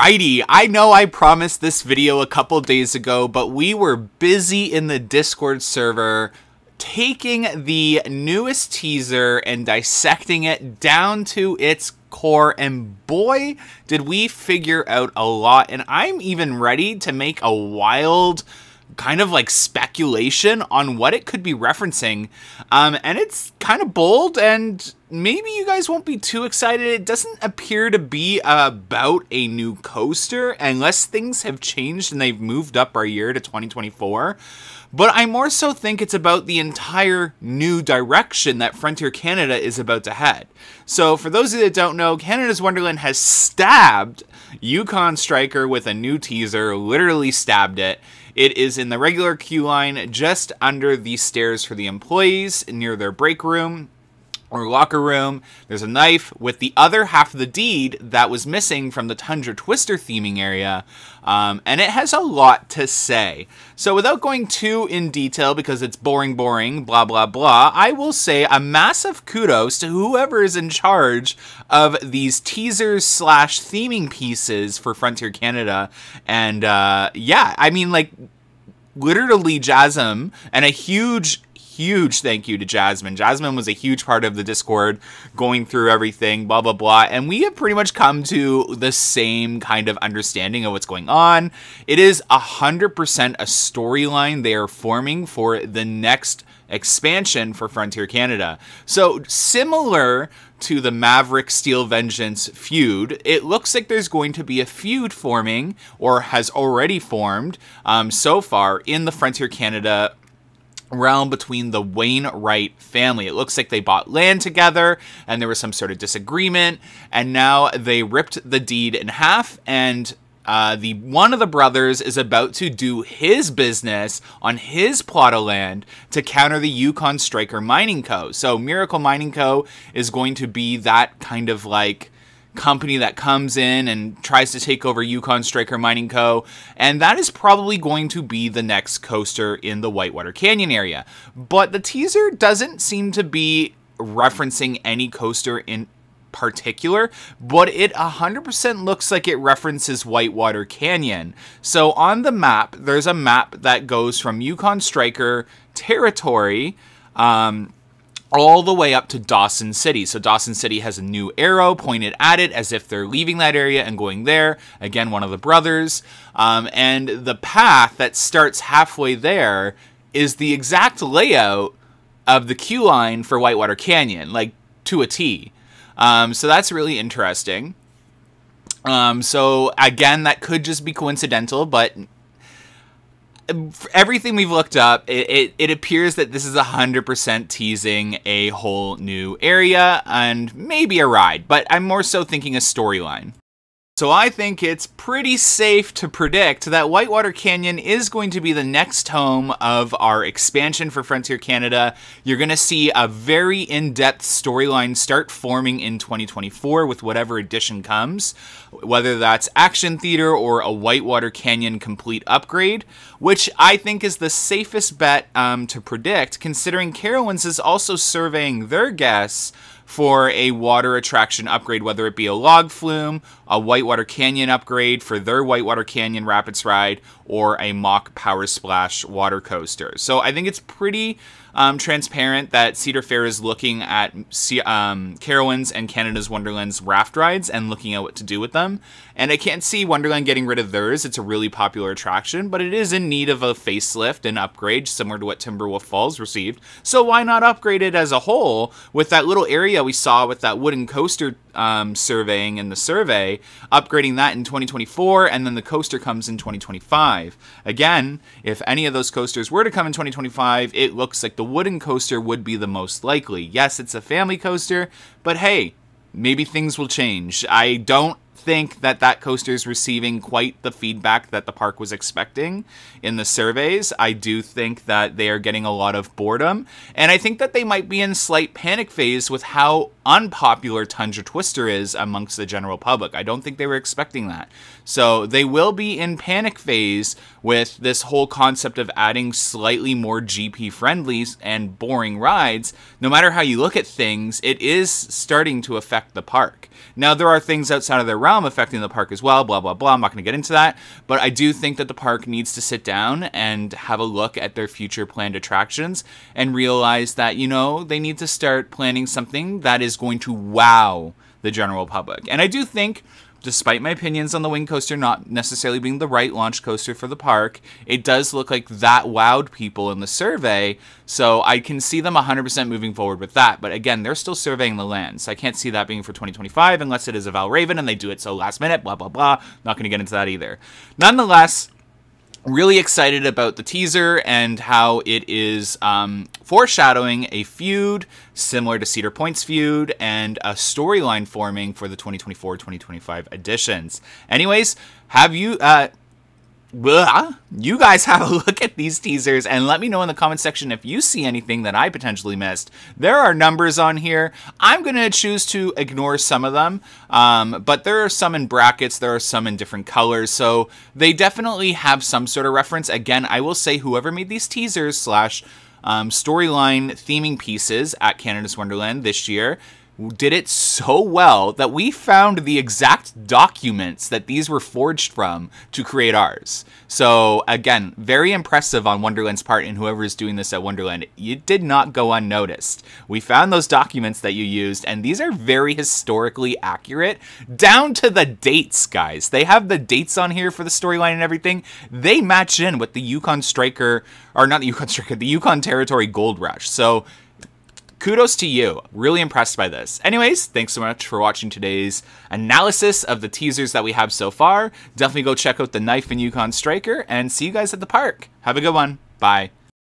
Alrighty, I know I promised this video a couple days ago, but we were busy in the Discord server taking the newest teaser and dissecting it down to its core, and boy, did we figure out a lot. And I'm even ready to make a wild kind of like speculation on what it could be referencing. And it's kind of bold, and maybe you guys won't be too excited. It doesn't appear to be about a new coaster, unless things have changed and they've moved up our year to 2024. But I more so think it's about the entire new direction that Frontier Canada is about to head. So for those of you that don't know, Canada's Wonderland has stabbed Yukon Striker with a new teaser, literally stabbed it. It is in the regular queue line just under the stairs for the employees near their break room or locker room. There's a knife with the other half of the deed that was missing from the Tundra Twister theming area. And it has a lot to say. So without going too in detail, because it's boring, blah, blah, blah, I will say a massive kudos to whoever is in charge of these teasers / theming pieces for Frontier Canada. And yeah, I mean, like, literally Jasmine, and a huge thank you to Jasmine. Jasmine was a huge part of the Discord, going through everything, blah, blah, blah. And we have pretty much come to the same kind of understanding of what's going on. It is 100% a storyline they are forming for the next expansion for Frontier Canada. So similar to the Maverick Steel Vengeance feud, it looks like there's going to be a feud forming, or has already formed so far in the Frontier Canada realm between the Wayne Wright family. It looks like they bought land together and there was some sort of disagreement, and now they ripped the deed in half, and the one of the brothers is about to do his business on his plot of land to counter the Yukon Striker Mining Co. So Miracle Mining Co. is going to be that kind of like company that comes in and tries to take over Yukon Striker Mining Co., and that is probably going to be the next coaster in the Whitewater Canyon area. But the teaser doesn't seem to be referencing any coaster in particular, but it 100% looks like it references Whitewater Canyon. So on the map, there's a map that goes from Yukon Striker Territory all the way up to Dawson City. So Dawson City has a new arrow pointed at it as if they're leaving that area and going there. Again, one of the brothers. And the path that starts halfway there is the exact layout of the queue line for Whitewater Canyon, like to a T. So that's really interesting. So again, that could just be coincidental, but for everything we've looked up, it appears that this is 100% teasing a whole new area and maybe a ride, but I'm more so thinking a storyline. So I think it's pretty safe to predict that Whitewater Canyon is going to be the next home of our expansion for Frontier Canada. You're going to see a very in-depth storyline start forming in 2024 with whatever edition comes, whether that's action theater or a Whitewater Canyon complete upgrade, which I think is the safest bet to predict, considering Carowinds is also surveying their guests for a water attraction upgrade, whether it be a log flume, a Whitewater Canyon upgrade for their Whitewater Canyon Rapids ride, or a mock power splash water coaster. So I think it's pretty transparent that Cedar Fair is looking at Carowinds and Canada's Wonderland's raft rides and looking at what to do with them. And I can't see Wonderland getting rid of theirs. It's a really popular attraction, but it is in need of a facelift and upgrade, similar to what Timberwolf Falls received. So why not upgrade it as a whole with that little area we saw with that wooden coaster surveying in the survey, upgrading that in 2024, and then the coaster comes in 2025. Again, if any of those coasters were to come in 2025, it looks like the wooden coaster would be the most likely. Yes, it's a family coaster, but hey, maybe things will change. I don't think that that coaster is receiving quite the feedback that the park was expecting in the surveys. I do think that they are getting a lot of boredom, and I think that they might be in slight panic phase with how unpopular Tundra Twister is amongst the general public. I don't think they were expecting that. So they will be in panic phase with this whole concept of adding slightly more GP friendlies and boring rides. No matter how you look at things, it is starting to affect the park. Now, there are things outside of their realm affecting the park as well, blah, blah, blah. I'm not going to get into that. But I do think that the park needs to sit down and have a look at their future planned attractions and realize that, you know, they need to start planning something that is going to wow the general public. And I do think, despite my opinions on the Wing Coaster not necessarily being the right launch coaster for the park, it does look like that wowed people in the survey, so I can see them 100% moving forward with that. But again, they're still surveying the land, so I can't see that being for 2025 unless it is a Valraven and they do it so last minute, blah, blah, blah. Not going to get into that either. Nonetheless, really excited about the teaser and how it is foreshadowing a feud similar to Cedar Point's feud and a storyline forming for the 2024-2025 editions. Anyways, have you... you guys have a look at these teasers and let me know in the comment section if you see anything that I potentially missed. There are numbers on here. I'm going to choose to ignore some of them, but there are some in brackets, there are some in different colors, so they definitely have some sort of reference. Again, I will say whoever made these teasers slash storyline theming pieces at Canada's Wonderland this year did it so well that we found the exact documents that these were forged from to create ours. So again, very impressive on Wonderland's part, and whoever is doing this at Wonderland, you did not go unnoticed. We found those documents that you used, and these are very historically accurate, down to the dates, guys. They have the dates on here for the storyline and everything. They match in with the Yukon Striker, or not the Yukon Striker, the Yukon Territory Gold Rush. So kudos to you. Really impressed by this. Anyways, thanks so much for watching today's analysis of the teasers that we have so far. Definitely go check out the Knife and Yukon Striker and see you guys at the park. Have a good one. Bye.